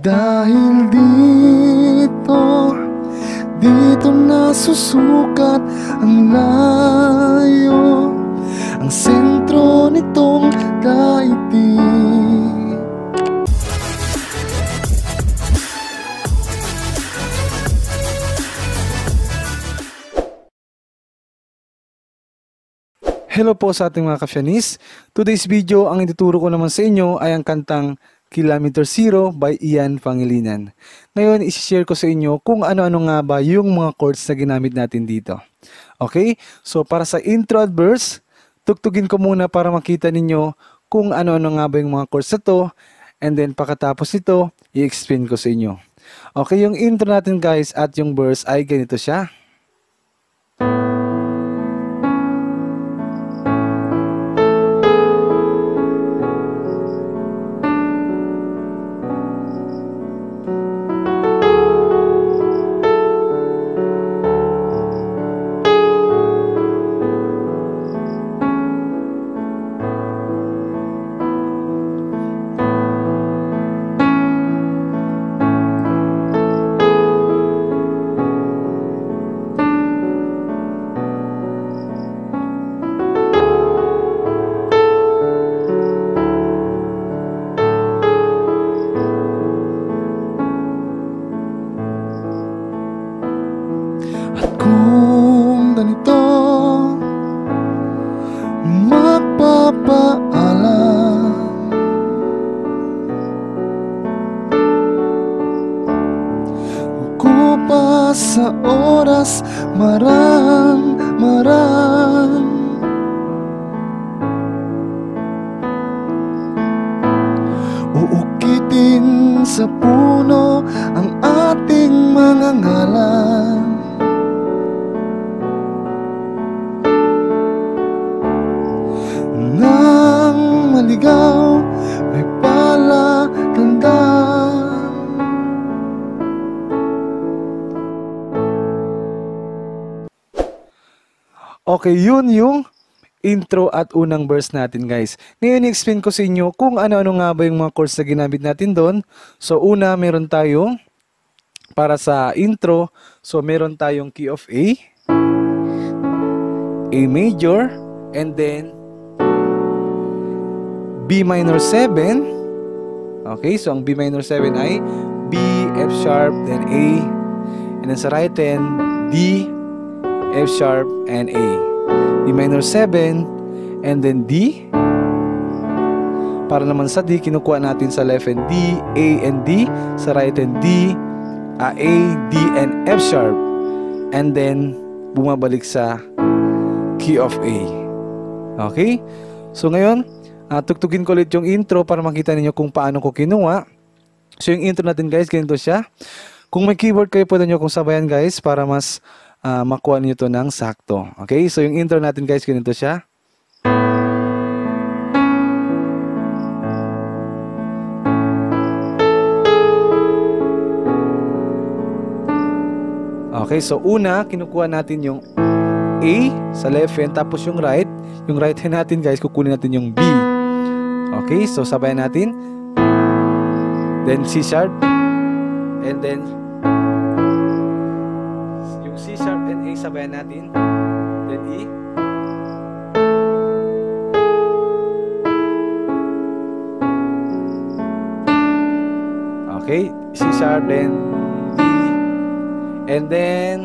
Dahil dito nasusukat ang layo, ang sentro nitong daigdig. Hello po sa ating mga ka-fyanis. Today's video, ang ituturo ko naman sa inyo ay ang kantang Kilometer Zero by Ian Pangilinan. Ngayon, isi-share ko sa inyo kung ano-ano nga ba yung mga chords na ginamit natin dito. Okay? So, para sa intro at verse, tugtugin ko muna para makita ninyo kung ano-ano nga ba yung mga chords na to. And then, pagkatapos nito, i-explain ko sa inyo. Okay, yung intro natin guys at yung verse ay ganito siya. Sa oras marang uukitin sa puno ang ating mga ngalan. Nang maligaw may palakanda, okay, yun yung intro at unang verse natin guys. Ngayon i-explain ko sa inyo kung ano-ano nga ba yung mga chords na ginamit natin doon. So una, meron tayong para sa intro. So meron tayong key of A, A major, and then B minor 7. Okay, so ang B minor 7 ay B, F sharp, then A. And then sa right hand, D, F sharp, and A. E minor 7, and then D. Para naman sa D, kinukuha natin sa left hand D, A and D. Sa right hand D, A, D, and F sharp. And then, bumabalik sa key of A. Okay? So ngayon, tugtugin ko ulit yung intro para makita ninyo kung paano ko kinuha. So yung intro natin guys, ganito siya. Kung may keyboard kayo, pwede nyo kung sabayan guys para mas makuha niyo to ng sakto. Okay? So yung intro natin guys, ganito siya. Okay, so una, kinukuha natin yung A sa left hand, tapos yung right hand natin guys, kukunin natin yung B. Okay, so sabayan natin. Then C sharp, and then C sharp and A sabayan natin, then E, okay, C sharp, then D, and then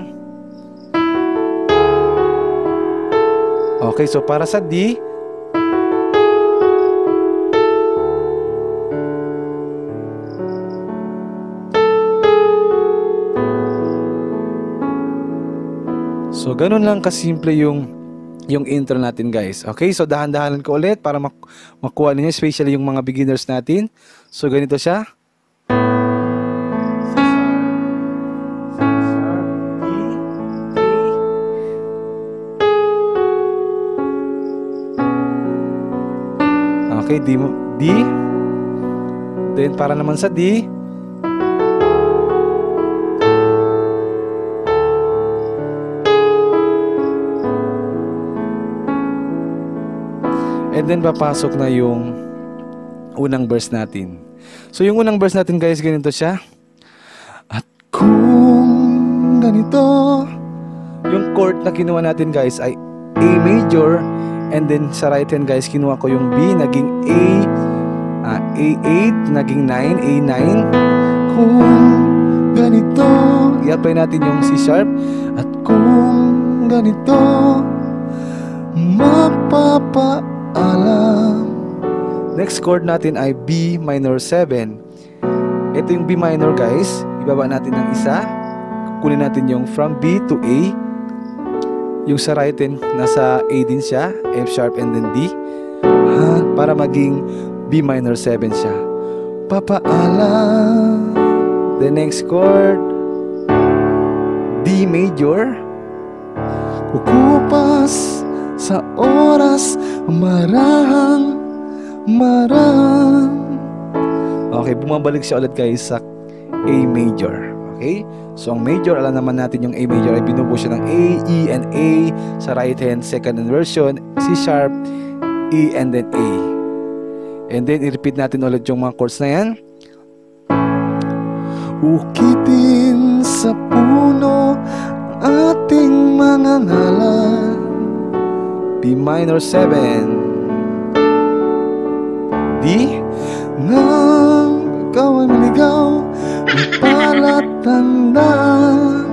okay, so para sa D, so ganun lang kasimple yung intro natin guys. Okay, so dahan-dahanan ko ulit para makuha niyo, especially yung mga beginners natin. So ganito siya. Okay, D. Then para naman sa D, and then papasok na yung unang verse natin. So yung unang verse natin guys, ganito siya. At kung ganito, yung chord na kinuha natin guys ay A major, and then sa right hand guys kinuha ko yung B, naging A, A8, naging 9, A9. Kung ganito, i-apply natin yung C sharp. At kung ganito, mapapaalam. Next chord natin ay B minor 7. Ito yung B minor guys, ibaba natin ng isa. Kukunin natin yung from B to A. Yung sa right hand, nasa A din siya, F sharp and then D. Para maging B minor 7 siya. Papaalam. The next chord, D major. Kukupas sa oras, marahang marang. Okay, bumabalik siya ulit guys sa A major. Okay, so ang major, alam naman natin yung A major ay binubuo siya ng A, E, and A. Sa right hand, second inversion, C sharp, E, and then A. And then i-repeat natin ulit yung mga chords na yan. Ukitin sa puno ating mga ngalan. B minor 7. Nang ikaw ay maligaw, may palatandaan.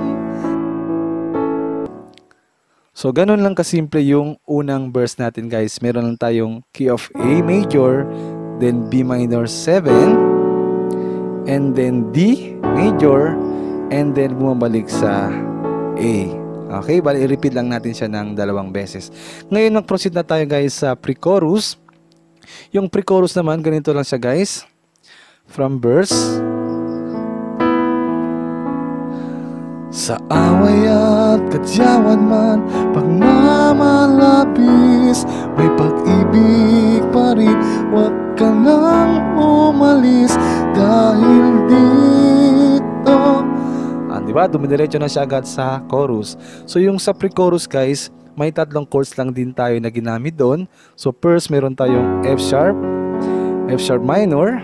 So ganun lang kasimple yung unang verse natin guys. Meron lang tayong key of A major, then B minor 7, and then D major, and then bumabalik sa A. Okay, bali i-repeat lang natin siya ng dalawang beses. Ngayon mag-proceed na tayo guys sa pre-chorus. Yung pre-chorus naman, ganito lang siya guys. From verse. Sa away at kadyawan man, pag namalapis, may pag-ibig pa rin. Huwag ka nang umalis dahil dito. Diba? Dumidiretso na siya agad sa chorus. So yung sa pre-chorus guys, may tatlong chords lang din tayo na ginamit doon. So first, meron tayong F sharp minor.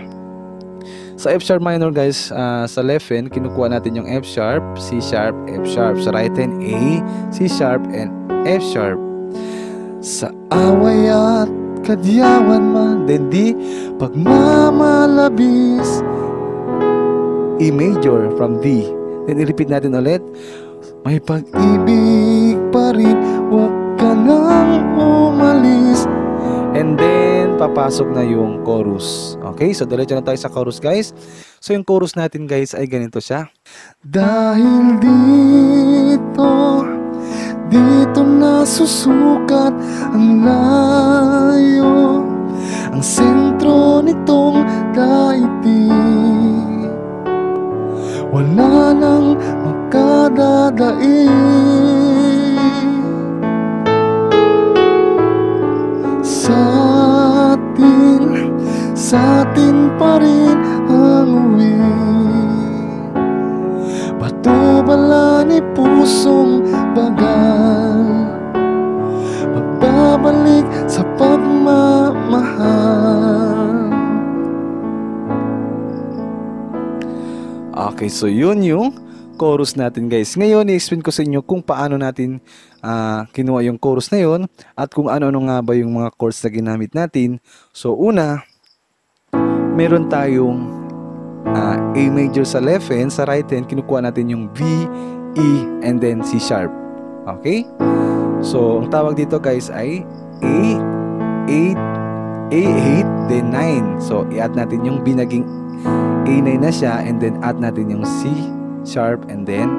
Sa F sharp minor guys, sa left hand, kinukuha natin yung F sharp, C sharp, F sharp. Sa right hand, A, C sharp, and F sharp. Sa away at kadyawan man, then D, pag mamalabis, E major from D. Then i-repeat natin ulit. May pag-ibig pa rin, huwag ka nang umalis. And then, papasok na yung chorus. Okay, so diretso na tayo sa chorus guys. So yung chorus natin guys ay ganito siya. Dahil dito, dito na susukat ang layo, ang sentro nitong daigdig. Wala nang magkadadaig sa atin pa rin ang uwi. Patubala ni pusong bagal, magbabalik sa pagmamahal. Okay, so yun yung chorus natin guys. Ngayon, i-explain ko sa inyo kung paano natin kinuha yung chorus na yun at kung ano-ano nga ba yung mga chords na ginamit natin. So una, meron tayong A major sa left hand, sa right hand, kinukuha natin yung B, E, and then C sharp. Okay? So, ang tawag dito guys ay A, 8, A8, then 9. So, i-add natin yung B, naging A9 na siya, and then add natin yung C sharp and then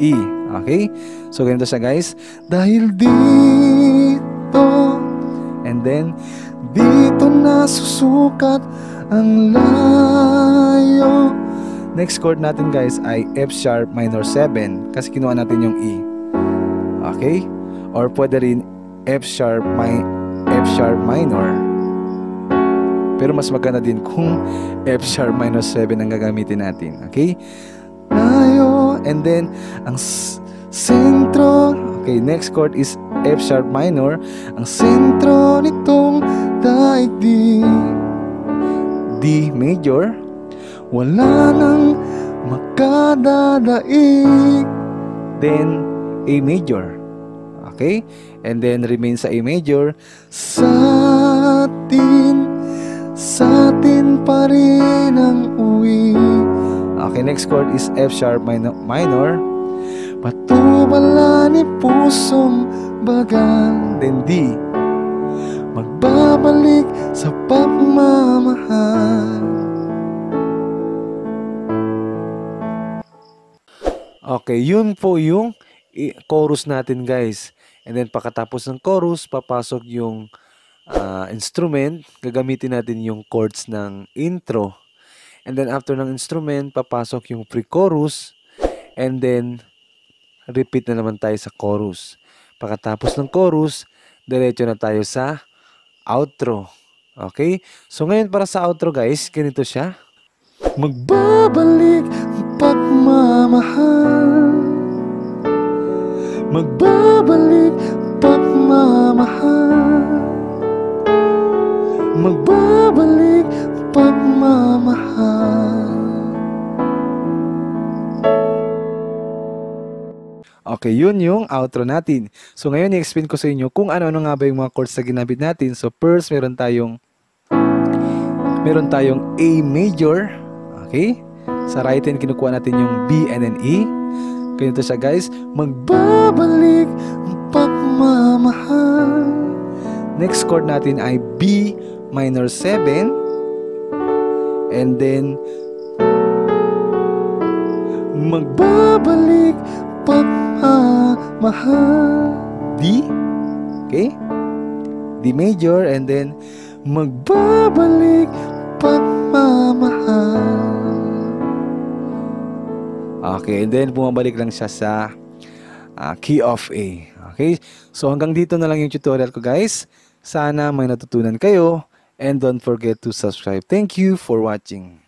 E. Okay? So, ganito siya guys. Dahil dito, and then dito na susukat ang layo. Next chord natin guys ay F sharp minor 7 kasi kinuha natin yung E. Okay? Or pwede rin F sharp minor. Pero mas maganda din kung F sharp minor 7 ang gagamitin natin. Okay? Layo, and then ang sentro. Okay, next chord is F sharp minor. Ang sentro nitong daigdig. D D major. Wala nang makadadaig. Then, A major. Okay? And then, remain sa A major. Sa atin pa rin ang uwi. Okay, next chord is F sharp minor. Patubala ni pusong bagan. Then D. Magbabalik sa pagmamahal. Okay, yun po yung chorus natin, guys. And then pagkatapos ng chorus, papasok yung instrument, gagamitin natin yung chords ng intro. And then after ng instrument, papasok yung pre-chorus. And then repeat na naman tayo sa chorus. Pagkatapos ng chorus, diretso na tayo sa outro. Okay? So ngayon para sa outro, guys, ganito siya. Magbabalik ang pagmamahal. Magbabalik ang pagmamahal. Magbabalik pagmamahal. Okay, yun yung outro natin. So ngayon i-explain ko sa inyo kung ano-ano nga ba yung mga chords na ginamit natin. So first, meron tayong A major. Okay? Sa right hand kinukuha natin yung B and then E. Ganito siya, guys. Magbabalik ang pagmamahal. Next chord natin ay B minor 7. And then magbabalik pagmamahal. D. Okay? D major. And then magbabalik pagmamahal. Okay. And then bumabalik lang siya sa key of A. Okay? So hanggang dito na lang yung tutorial ko, guys. Sana may natutunan kayo, and don't forget to subscribe. Thank you for watching.